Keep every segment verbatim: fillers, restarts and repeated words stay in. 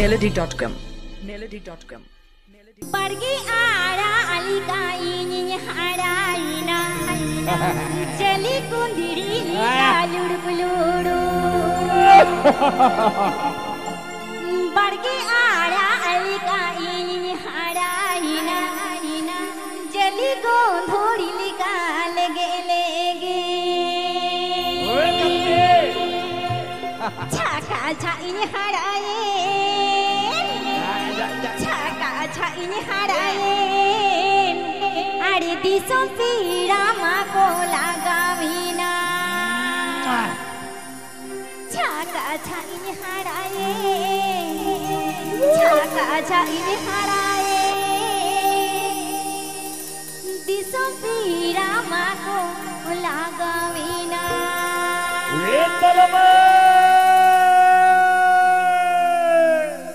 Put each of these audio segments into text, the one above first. melody dot com melody dot com pargi aara alikaini haraina chali kundiri kalur kuluru pargi aara alikaini haraina chali kundiri kalege lege oe kapte chaka chaini haraye ini harayen are dison pirama ko lagavina chaka cha ini harayen chaka cha ini harayen dison pirama ko lagavina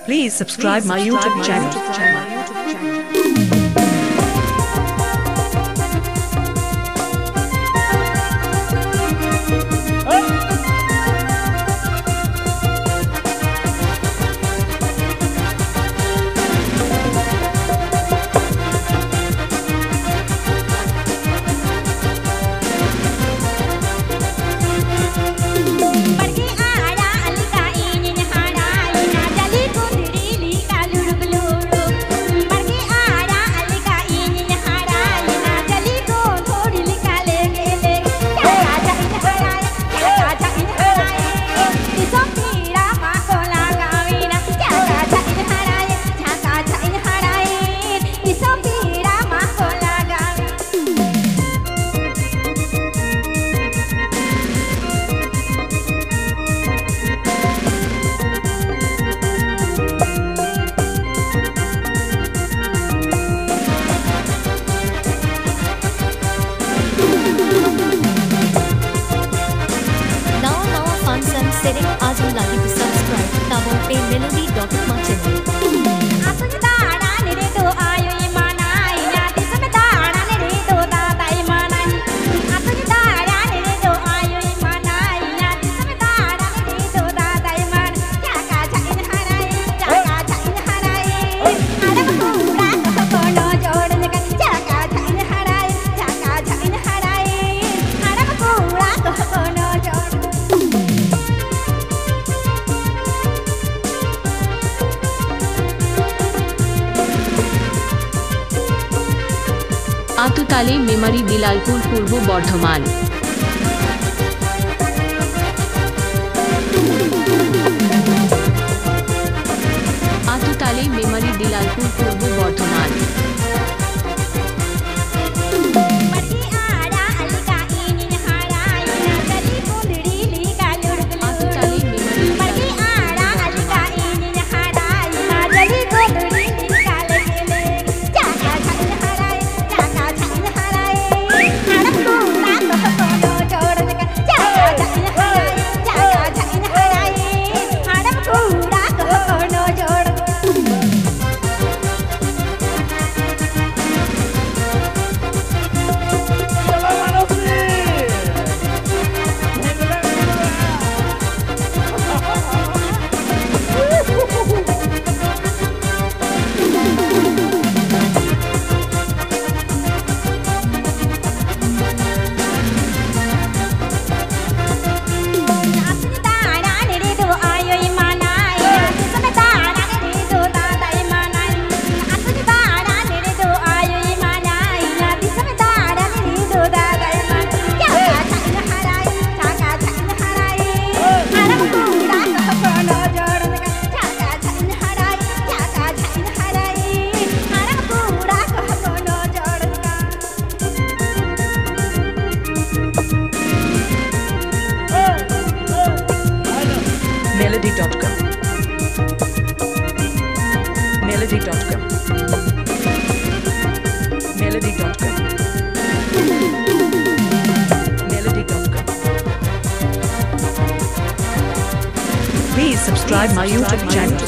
Please subscribe my YouTube channel आज हम लागे पे subscribe Tabo पे melody dot com channel आप तो दाड़ा ने तो आयो ये मानाई ना दिस में दाड़ा ने तो दादाई मानाई आप तो दाड़ा ने तो आयो ये मानाई ना दिस में दाड़ा ने तो दादाई मान क्या का छाइन हराए क्या का छाइन हराए अरे पूरा को नो जोड़न का क्या का छाइन हराए क्या का छाइन हराए अरे पूरा को नो जोड़न आतुताले मेमोरी बिलालपुर पूर्व बर्धमान आतुताले मेमोरी बिलालपुर पूर्व Bardhaman melody dot com melody dot com melody dot com melody dot com Please subscribe my YouTube channel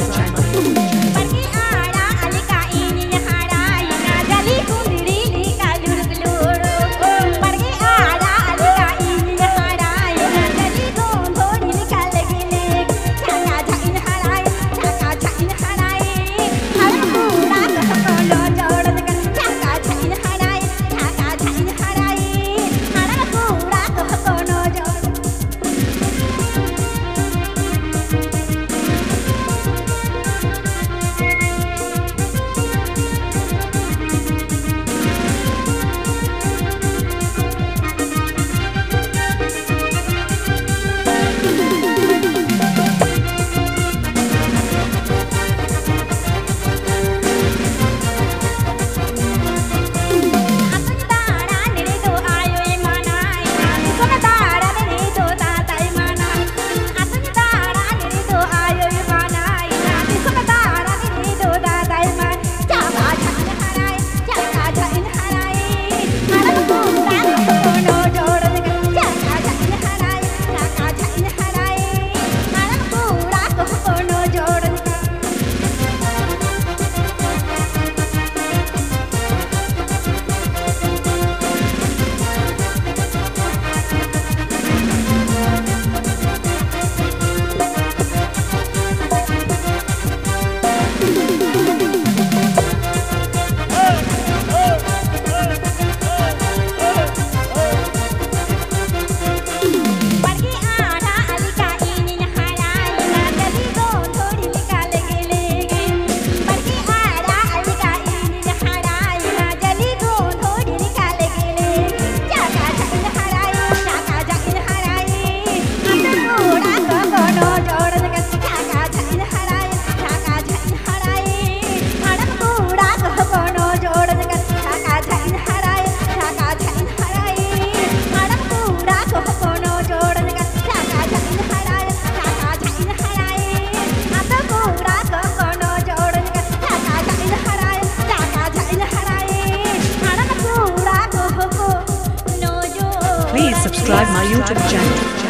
subscribe my YouTube channel.